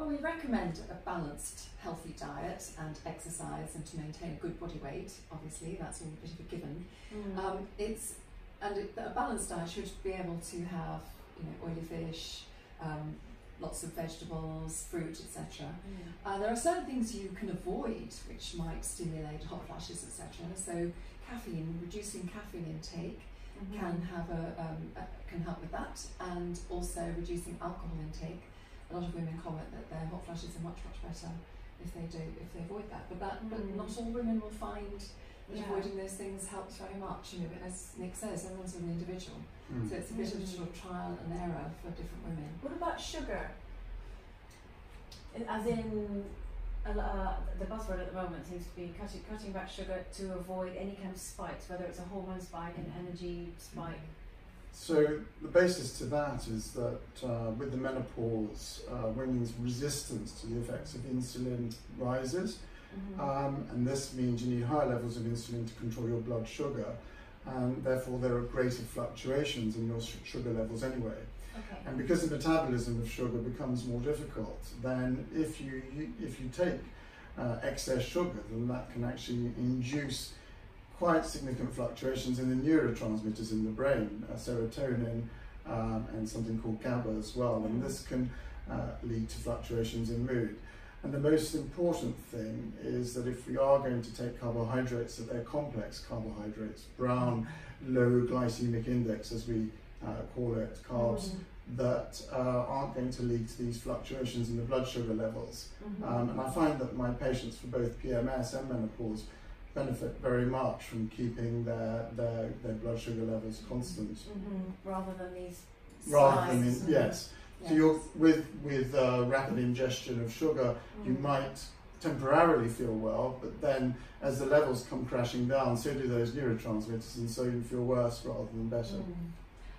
Well, we recommend a balanced, healthy diet and exercise, and to maintain a good body weight, obviously, that's all a bit of a given. Mm. A balanced diet should be able to have, you know, oily fish, lots of vegetables, fruit, etc. Yeah. There are certain things you can avoid which might stimulate hot flashes, etc. So caffeine, reducing caffeine intake, mm-hmm, can help with that, and also reducing alcohol intake. A lot of women comment that their hot flashes are much better if they avoid that. But not all women will find that, yeah, avoiding those things helps very much. You know, as Nick says, everyone's an individual, mm, so it's a bit, mm, of a sort of trial and error for different women. What about sugar? As in, the buzzword at the moment seems to be cutting back sugar to avoid any kind of spikes, whether it's a hormone spike, an energy spike. So the basis to that is that with the menopause, women's resistance to the effects of insulin rises, mm-hmm, and this means you need higher levels of insulin to control your blood sugar, and therefore there are greater fluctuations in your sugar levels anyway. Okay. And because the metabolism of sugar becomes more difficult, then if you take excess sugar, then that can actually induce quite significant fluctuations in the neurotransmitters in the brain, serotonin, and something called GABA as well, and this can lead to fluctuations in mood. And the most important thing is that if we are going to take carbohydrates, that they're complex carbohydrates, brown, low glycemic index, as we call it, carbs, mm-hmm, that aren't going to lead to these fluctuations in the blood sugar levels. Mm-hmm. And I find that my patients for both PMS and menopause benefit very much from keeping their blood sugar levels constant. Mm-hmm. Rather than these spikes. Yes. Yes. So you're, with rapid ingestion of sugar, mm, you might temporarily feel well, but then as the levels come crashing down, so do those neurotransmitters, and so you feel worse rather than better.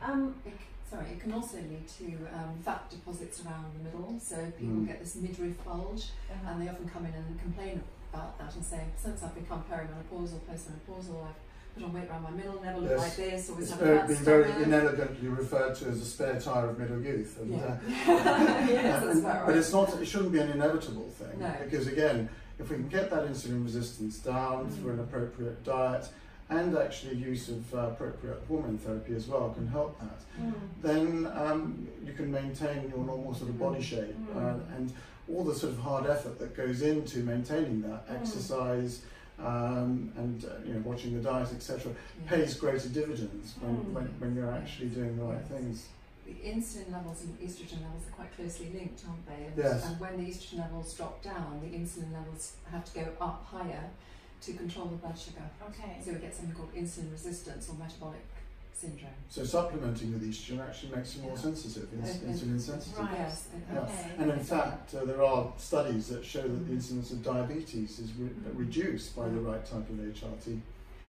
Mm. It can also lead to fat deposits around the middle, so people, mm, get this midriff bulge, uh-huh, and they often come in and complain about that and say, since I've become perimenopausal, postmenopausal, I've put on weight around my middle, never look like this, always have a been stomach. Very inelegantly referred to as a spare tyre of middle youth. And, yeah. Yes, that's about right. But it's not, it shouldn't be an inevitable thing, no, because again, if we can get that insulin resistance down, mm, through an appropriate diet, and actually use of appropriate hormone therapy as well can help that, mm, then you can maintain your normal sort of body shape, mm, and all the sort of hard effort that goes into maintaining that, mm, exercise and you know, watching the diet, etc., yes, pays greater dividends when you're actually doing the right things. The insulin levels and estrogen levels are quite closely linked, aren't they? And, yes, and when the estrogen levels drop down, the insulin levels have to go up higher to control the blood sugar. Okay. So we get something called insulin resistance or metabolic syndrome. So supplementing with estrogen actually makes you more, yeah, sensitive, insulin sensitive. Right. Yes. Yeah. Okay. And in fact, there are studies that show that the incidence of diabetes is reduced by the right type of HRT.